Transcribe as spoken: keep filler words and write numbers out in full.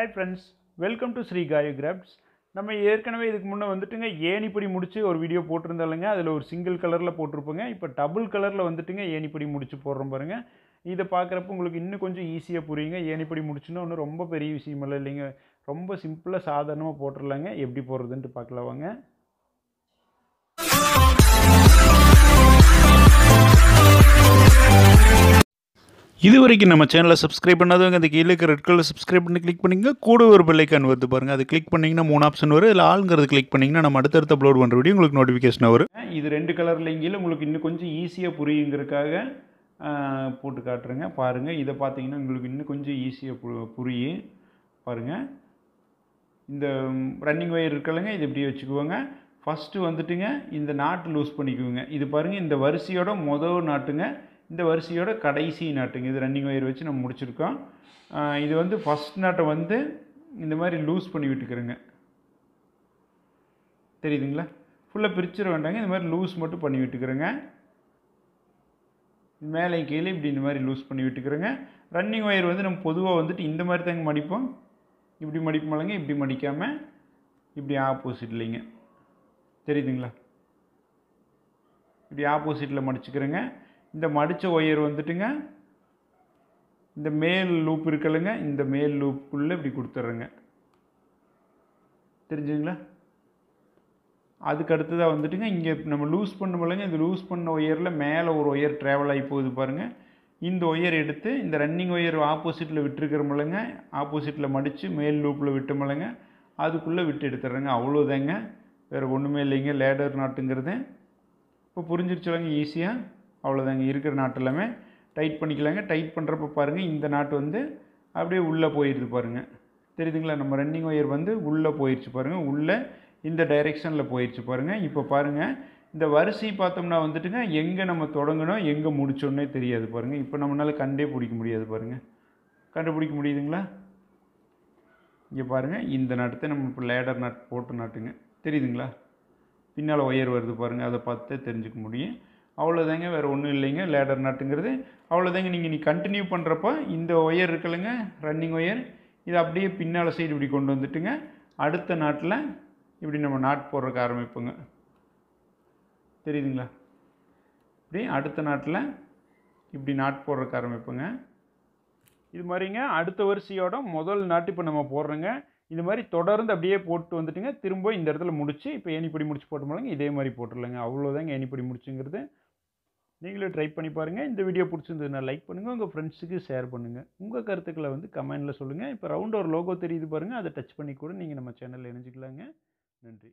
Hi friends, welcome to Sri Gayu Crafts. நம்ம ஏற்கனவே இதுக்கு முன்ன வந்துட்டுங்க ஏணிப்படி முடிச்சு ஒரு வீடியோ போட்டுருந்தலங்க. அதுல ஒரு சிங்கிள் கலர்ல போட்டுருப்பங்க. இப்போ டபுள் கலர்ல வந்துட்டுங்க ஏணிப்படி முடிச்சு போறோம் பாருங்க. இத பார்க்கறப்ப உங்களுக்கு இன்னும் கொஞ்சம் ஈஸியா புரியுங்க. ஏணிப்படி முடிச்சுனா ஒண்ணு ரொம்ப பெரிய விஷயம் இல்ல இல்லங்க. ரொம்ப சிம்பிளா சாதாரணமா போட்டுறலாங்க. எப்படி போறதுன்னு பார்க்கலாம் வாங்க. இதுவரைக்கும் நம்ம சேனலை சப்ஸ்கிரைப் பண்ணாதவங்க அந்த கீழே ரெட் கலர் சப்ஸ்கிரைப் பண்ணி கிளிக் பண்ணிங்க. கூட ஒரு பெல் ஐக்கான் வருது பாருங்கள். அது கிளிக் பண்ணிங்கன்னா மூணு ஆப்ஷன் வரும். இதில் ஆளுங்கிறது கிளிக் பண்ணிங்கன்னா நம்ம அடுத்தடுத்த அப்லோட் பண்ணுற வீடியோ உங்களுக்கு நோட்டிஃபிகேஷன் வரும். இது ரெண்டு கலரில் இங்கேயும் உங்களுக்கு இன்னும் கொஞ்சம் ஈஸியாக புரியுங்கிறதுக்காக போட்டு காட்டுறேங்க பாருங்கள். இதை பார்த்தீங்கன்னா உங்களுக்கு இன்னும் கொஞ்சம் ஈஸியாக புரியும் பாருங்கள். இந்த ரன்னிங் ஒயர் இருக்கலைங்க, இது இப்படியே வச்சுக்குவோங்க. ஃபஸ்ட்டு வந்துட்டுங்க இந்த நாட்டு லூஸ் பண்ணிக்குவோங்க. இது பாருங்கள், இந்த வரிசையோட மொதல் நாட்டுங்க, இந்த வரிசையோட கடைசி நாட்டுங்க. இது ரன்னிங் ஒயர் வச்சு நம்ம முடிச்சிருக்கோம். இது வந்து ஃபஸ்ட் நாட்டை வந்து இந்த மாதிரி லூஸ் பண்ணி விட்டுக்கிறேங்க. தெரியுதுங்களா? ஃபுல்லாக பிரிச்சிட வேண்டாங்க, இந்த மாதிரி லூஸ் மட்டும் பண்ணி விட்டுக்கிறேங்க. மேலே கீழே இப்படி இந்த மாதிரி லூஸ் பண்ணி விட்டுக்கிறேங்க. ரன்னிங் ஒயர் வந்து நம்ம பொதுவாக வந்துட்டு இந்த மாதிரி தாங்க மடிப்போம். இப்படி மடிப்போம்லங்க, இப்படி மடிக்காமல் இப்படி ஆப்போசிட் இல்லைங்க. தெரியுதுங்களா? இப்படி ஆப்போசிட்டில் மடிச்சுக்கிறேங்க. இந்த மடித்த ஒயர் வந்துட்டுங்க இந்த மேல் லூப் இருக்குல்லங்க, இந்த மேல் லூப்புக்குள்ளே இப்படி கொடுத்துட்றேங்க. தெரிஞ்சுங்களா? அதுக்கு அடுத்ததாக வந்துட்டுங்க இங்கே நம்ம லூஸ் பண்ணுமில்லங்க, இந்த லூஸ் பண்ண ஒயரில் மேலே ஒரு ஒயர் ட்ராவல் ஆகி போகுது பாருங்கள். இந்த ஒயர் எடுத்து இந்த ரன்னிங் ஒயர் ஆப்போசிட்டில் விட்டுருக்கிறோமில்லங்க, ஆப்போசிட்டில் மடித்து மேல் லூப்பில் விட்டோமில்லங்க, அதுக்குள்ளே விட்டு எடுத்துட்றேங்க. அவ்வளோதாங்க, வேறு ஒன்றுமே இல்லைங்க லேடர் நாட்டுங்கிறது. இப்போ புரிஞ்சிருச்சுலங்க ஈஸியாக. அவ்வளோதாங்க, இருக்கிற நாட்டு எல்லாமே டைட் பண்ணிக்கலாங்க. டைட் பண்ணுறப்ப பாருங்கள், இந்த நாட்டு வந்து அப்படியே உள்ளே போயிடுது பாருங்கள். தெரியுதுங்களா? நம்ம ரன்னிங் ஒயர் வந்து உள்ளே போயிடுச்சு பாருங்கள், உள்ளே இந்த டைரெக்ஷனில் போயிடுச்சு பாருங்கள். இப்போ பாருங்கள், இந்த வரிசை பார்த்தோம்னா வந்துட்டுங்க எங்கே நம்ம தொடங்கணும் எங்கே முடிச்சோன்னே தெரியாது பாருங்கள். இப்போ நம்மளால கண்டே பிடிக்க முடியாது பாருங்கள். கண்டுபிடிக்க முடியுதுங்களா? இங்கே பாருங்கள், இந்த நாட்டை நம்ம இப்போ லேடர் நாட் போட்ட நாட்டுங்க. தெரியுதுங்களா? பின்னால் ஒயர் வருது பாருங்கள், அதை பார்த்தே தெரிஞ்சுக்க முடியும். அவ்வளோதாங்க, வேறு ஒன்றும் இல்லைங்க லேடர் நாட்டுங்கிறது. அவ்வளோதாங்க, நீங்கள் நீ கண்டினியூ பண்ணுறப்போ இந்த ஒயர் இருக்குல்லங்க ரன்னிங் ஒயர், இது அப்படியே பின்னால் சைடு இப்படி கொண்டு வந்துட்டுங்க அடுத்த நாட்டில் இப்படி நம்ம நாட் போடுறதுக்கு ஆரம்பிப்போங்க. தெரியுதுங்களா? இப்படி அடுத்த நாட்டில் இப்படி நாட் போடுறதுக்கு ஆரம்பிப்போங்க. இது மாதிரிங்க அடுத்த வரிசையோட முதல் நாட்டு இப்போ நம்ம போடுறோங்க. இது மாதிரி தொடர்ந்து அப்படியே போட்டு வந்துட்டுங்க திரும்ப இந்த இடத்துல முடிச்சு இப்போ ஏணிப்படி முடிச்சு போட்டோம்னாங்க இதே மாதிரி போட்டுடலாங்க. அவ்வளோதாங்க ஏணிப்படி முடிச்சுங்கிறது. நீங்களும் ட்ரை பண்ணி பாருங்கள். இந்த வீடியோ பிடிச்சிருந்ததுன்னா லைக் பண்ணுங்கள், உங்கள் ஃப்ரெண்ட்ஸுக்கு ஷேர் பண்ணுங்கள், உங்கள் கருத்துக்களை வந்து கமெண்டில் சொல்லுங்கள். இப்போ ரவுண்ட் ஒரு லோகோ தெரியுது பாருங்கள், அதை டச் பண்ணி கூட நீங்கள் நம்ம சேனலில் இணைஞ்சிக்கலாங்க. நன்றி.